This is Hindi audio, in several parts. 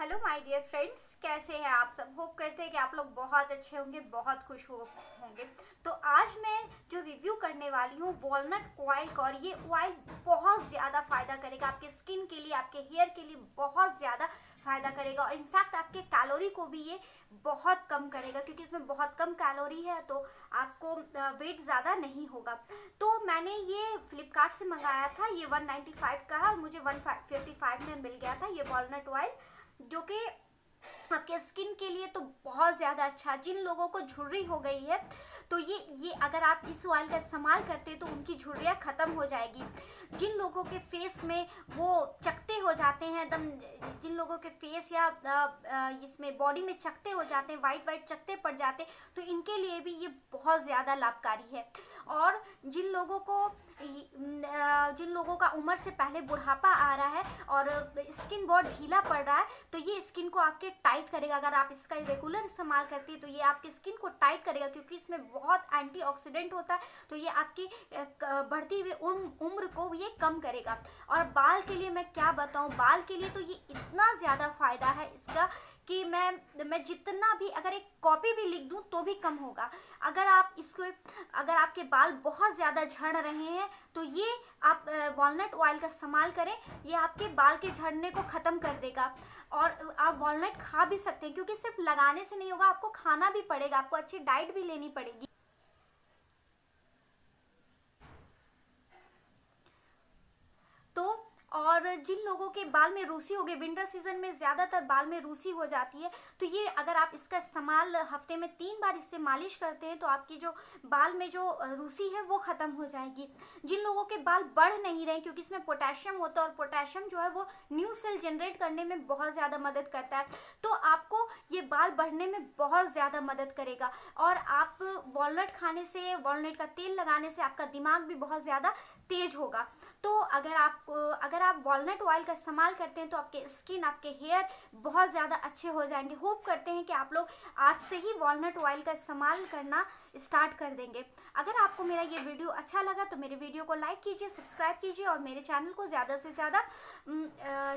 हेलो माय डियर फ्रेंड्स, कैसे हैं आप सब। होप करते हैं कि आप लोग बहुत अच्छे होंगे, बहुत खुश होंगे। तो आज मैं जो रिव्यू करने वाली हूँ वॉलनट ऑयल का, और ये ऑयल बहुत ज़्यादा फ़ायदा करेगा आपके स्किन के लिए, आपके हेयर के लिए बहुत ज़्यादा फ़ायदा करेगा। और इनफैक्ट आपके कैलोरी को भी ये बहुत कम करेगा, क्योंकि इसमें बहुत कम कैलोरी है, तो आपको वेट ज़्यादा नहीं होगा। तो मैंने ये फ्लिपकार्ट से मंगाया था, ये 195 का है और मुझे 155 में मिल गया था। ये वॉलनट ऑयल जो कि आपके स्किन के लिए तो बहुत ज़्यादा अच्छा। जिन लोगों को झुर्री हो गई है तो ये अगर आप इस ऑयल का इस्तेमाल करते हैं तो उनकी झुर्रियाँ ख़त्म हो जाएगी। जिन लोगों के फेस में वो चकते हो जाते हैं एकदम, जिन लोगों के फेस या इसमें बॉडी में चकते हो जाते हैं, वाइट वाइट चकते पड़ जाते, तो इनके लिए भी ये बहुत ज़्यादा लाभकारी है। और जिन लोगों का उम्र से पहले बुढ़ापा आ रहा है और स्किन बहुत ढीला पड़ रहा है, तो ये स्किन को आपके टाइट करेगा। अगर आप इसका रेगुलर इस्तेमाल करती है तो ये आपकी स्किन को टाइट करेगा, क्योंकि इसमें बहुत एंटीऑक्सीडेंट होता है, तो ये आपकी बढ़ती हुई उम्र को ये कम करेगा। और बाल के लिए मैं क्या बताऊँ, बाल के लिए तो ये इतना ज़्यादा फायदा है इसका कि मैं जितना भी, अगर एक कॉपी भी लिख दूं तो भी कम होगा। अगर आपके बाल बहुत ज़्यादा झड़ रहे हैं तो ये आप वॉलनट ऑयल का इस्तेमाल करें, ये आपके बाल के झड़ने को ख़त्म कर देगा। और आप वॉलनट खा भी सकते हैं, क्योंकि सिर्फ लगाने से नहीं होगा, आपको खाना भी पड़ेगा, आपको अच्छी डाइट भी लेनी पड़ेगी। और जिन लोगों के बाल में रूसी हो गए, विंटर सीजन में ज़्यादातर बाल में रूसी हो जाती है, तो ये अगर आप इसका इस्तेमाल हफ्ते में 3 बार इससे मालिश करते हैं तो आपकी जो बाल में जो रूसी है वो ख़त्म हो जाएगी। जिन लोगों के बाल बढ़ नहीं रहे, क्योंकि इसमें पोटेशियम होता है और पोटेशियम जो है वो न्यू सेल जनरेट करने में बहुत ज़्यादा मदद करता है, तो आपको ये बाल बढ़ने में बहुत ज़्यादा मदद करेगा। और आप वॉलनट खाने से, वॉलनट का तेल लगाने से आपका दिमाग भी बहुत ज़्यादा तेज होगा। तो अगर आप वॉलनट ऑयल का इस्तेमाल करते हैं तो आपके स्किन, आपके हेयर बहुत ज़्यादा अच्छे हो जाएंगे। होप करते हैं कि आप लोग आज से ही वॉलनट ऑयल का इस्तेमाल करना स्टार्ट कर देंगे। अगर आपको मेरा ये वीडियो अच्छा लगा तो मेरे वीडियो को लाइक कीजिए, सब्सक्राइब कीजिए और मेरे चैनल को ज़्यादा से ज़्यादा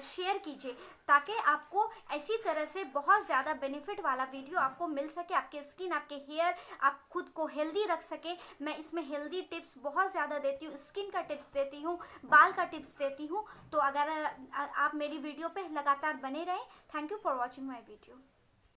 शेयर कीजिए, ताकि आपको इसी तरह से बहुत ज़्यादा बेनिफिट वाला वीडियो आपको मिल सके, आपके स्किन, आपके हेयर, आप खुद को हेल्दी रख सकें। मैं इसमें हेल्दी टिप्स बहुत ज़्यादा देती हूँ, स्किन का टिप्स देती हूँ, बाल का टिप्स देती हूँ। तो अगर आप मेरी वीडियो पे लगातार बने रहें। Thank you for watching my video.